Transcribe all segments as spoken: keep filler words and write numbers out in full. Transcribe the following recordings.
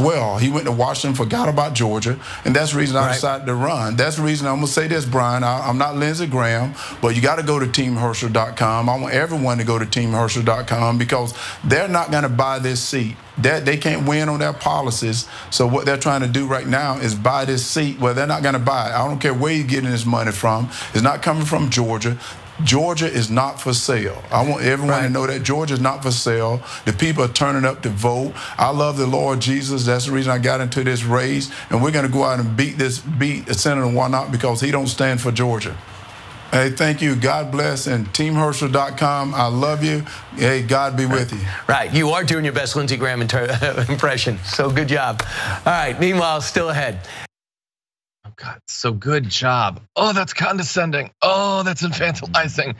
dwell. He went to Washington, forgot about Georgia, and that's the reason I right. decided to run. That's the reason I'm going to say this, Brian. I, I'm not Lindsey Graham, but you got to go to Team Herschel dot com. I want everyone to go to Team Herschel dot com because they're not going to buy this seat. That they can't win on their policies. So what they're trying to do right now is buy this seat. Well, they're not going to buy it. I don't care where you're getting this money from. It's not coming from Georgia. Georgia is not for sale. I want everyone right. to know that Georgia is not for sale. The people are turning up to vote. I love the Lord Jesus. That's the reason I got into this race. And we're going to go out and beat this, beat Senator Warnock because he don't stand for Georgia. Hey, thank you. God bless. And Team Herschel dot com, I love you. Hey, God be with you. Right. You are doing your best Lindsey Graham impression. So good job. All right. Meanwhile, still ahead. Oh, God. So good job. Oh, that's condescending. Oh, that's infantilizing.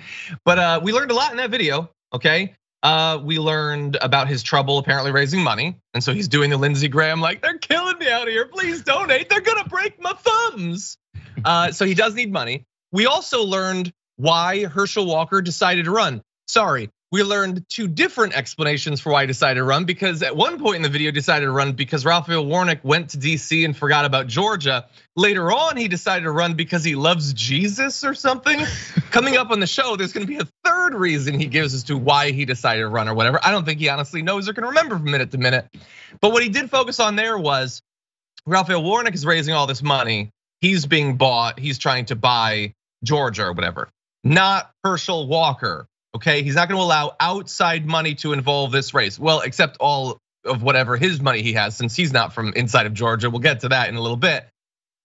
But uh, we learned a lot in that video, okay? Uh, we learned about his trouble apparently raising money. And so he's doing the Lindsey Graham like, they're killing me out here. Please donate. They're going to break my thumbs. Uh, so he does need money. We also learned why Herschel Walker decided to run. Sorry, we learned two different explanations for why he decided to run, because at one point in the video decided to run because Raphael Warnock went to D C and forgot about Georgia. Later on, he decided to run because he loves Jesus or something. Coming up on the show, there's gonna be a third reason he gives as to why he decided to run or whatever. I don't think he honestly knows or can remember from minute to minute. But what he did focus on there was Raphael Warnock is raising all this money. He's being bought, he's trying to buy Georgia or whatever, not Herschel Walker, okay? He's not gonna allow outside money to involve this race. Well, except all of whatever his money he has, since he's not from inside of Georgia. We'll get to that in a little bit.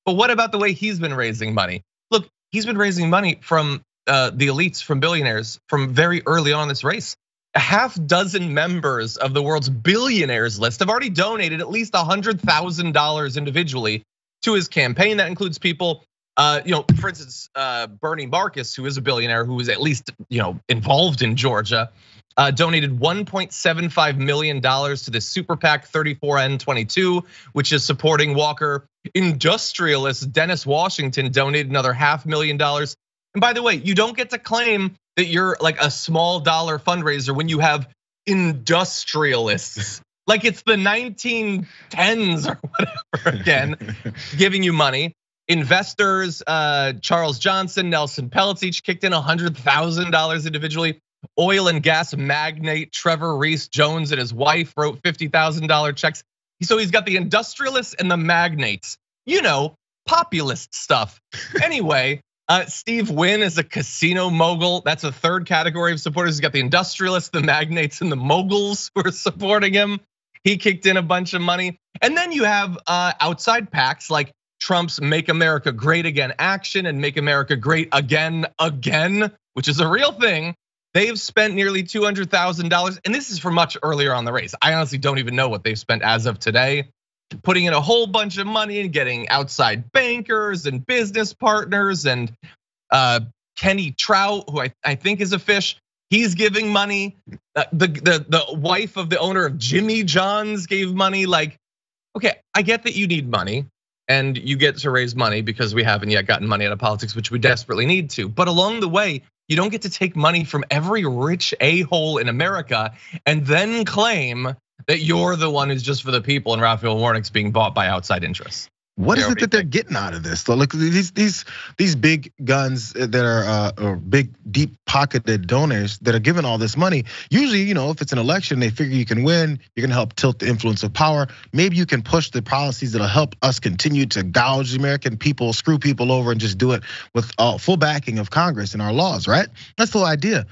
But what about the way he's been raising money? Look, he's been raising money from the elites, from billionaires, from very early on in this race. A half dozen members of the world's billionaires list have already donated at least one hundred thousand dollars individually to his campaign. That includes people Uh, you know, for instance, uh, Bernie Marcus, who is a billionaire who is at least, you know, involved in Georgia, uh, donated one point seven five million dollars to the super PAC thirty-four N twenty-two, which is supporting Walker. Industrialist Dennis Washington donated another half million dollars. And by the way, you don't get to claim that you're like a small dollar fundraiser when you have industrialists. Like it's the nineteen tens or whatever again, giving you money. Investors, uh, Charles Johnson, Nelson Peltz each kicked in one hundred thousand dollars individually. Oil and gas magnate Trevor Reese Jones and his wife wrote fifty thousand dollar checks. So he's got the industrialists and the magnates, you know, populist stuff. Anyway, uh, Steve Wynn is a casino mogul. That's a third category of supporters. He's got the industrialists, the magnates, and the moguls who are supporting him. He kicked in a bunch of money. And then you have uh, outside PACs like Trump's Make America Great Again Action and Make America Great Again Again, which is a real thing. They've spent nearly two hundred thousand dollars, and this is for much earlier on the race. I honestly don't even know what they've spent as of today. Putting in a whole bunch of money and getting outside bankers and business partners, and uh, Kenny Trout, who I, I think is a fish, he's giving money. The, the, the wife of the owner of Jimmy John's gave money. Like, okay, I get that you need money. And you get to raise money because we haven't yet gotten money out of politics, which we desperately need to. But along the way, you don't get to take money from every rich a-hole in America and then claim that you're the one who's just for the people and Raphael Warnock's being bought by outside interests. What is it that they're getting out of this? So look, these these these big guns that are or big deep pocketed donors that are giving all this money. Usually, you know, if it's an election, they figure you can win. You're gonna help tilt the influence of power. Maybe you can push the policies that'll help us continue to gouge the American people, screw people over, and just do it with full backing of Congress and our laws. Right? That's the whole idea.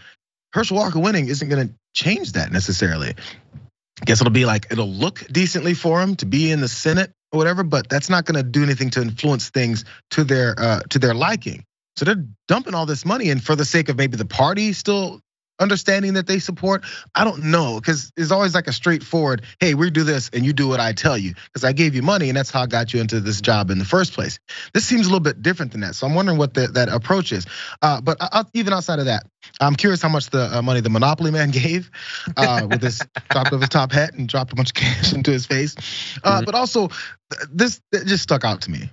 Herschel Walker winning isn't gonna change that necessarily. I guess it'll be like it'll look decently for him to be in the Senate or whatever, but that's not gonna do anything to influence things to their uh, to their liking. So they're dumping all this money in for the sake of maybe the party still understanding that they support. I don't know, because it's always like a straightforward, hey, we do this and you do what I tell you, because I gave you money and that's how I got you into this job in the first place. This seems a little bit different than that. So I'm wondering what the, that approach is. Uh, but I, even outside of that, I'm curious how much the money the Monopoly man gave uh, with his dropped of his top hat and dropped a bunch of cash into his face. Uh, mm-hmm. But also, this it just stuck out to me,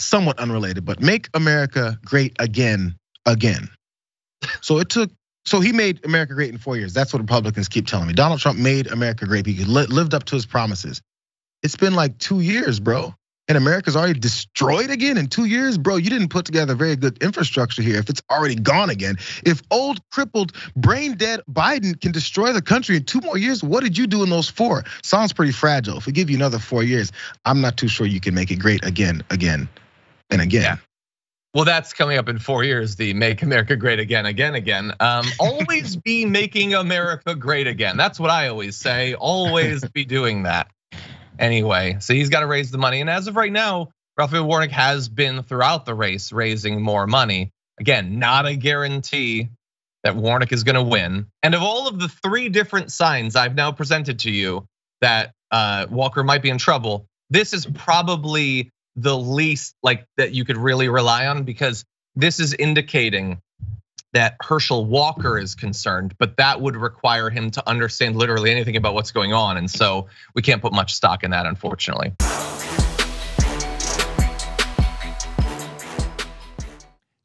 somewhat unrelated, but Make America Great Again, Again. So it took So he made America great in four years. That's what Republicans keep telling me. Donald Trump made America great. He lived up to his promises. It's been like two years, bro. And America's already destroyed again in two years, bro. You didn't put together very good infrastructure here if it's already gone again. If old, crippled, brain dead Biden can destroy the country in two more years, what did you do in those four? Sounds pretty fragile. If we give you another four years, I'm not too sure you can make it great again, again, and again. Yeah. Well, that's coming up in four years, the Make America Great Again, Again, Again. Um, always be making America great again. That's what I always say. Always be doing that. Anyway, so he's got to raise the money. And as of right now, Raphael Warnock has been throughout the race raising more money. Again, not a guarantee that Warnock is going to win. And of all of the three different signs I've now presented to you that Walker might be in trouble, this is probably the least like that you could really rely on, because this is indicating that Herschel Walker is concerned, but that would require him to understand literally anything about what's going on. And so we can't put much stock in that, unfortunately.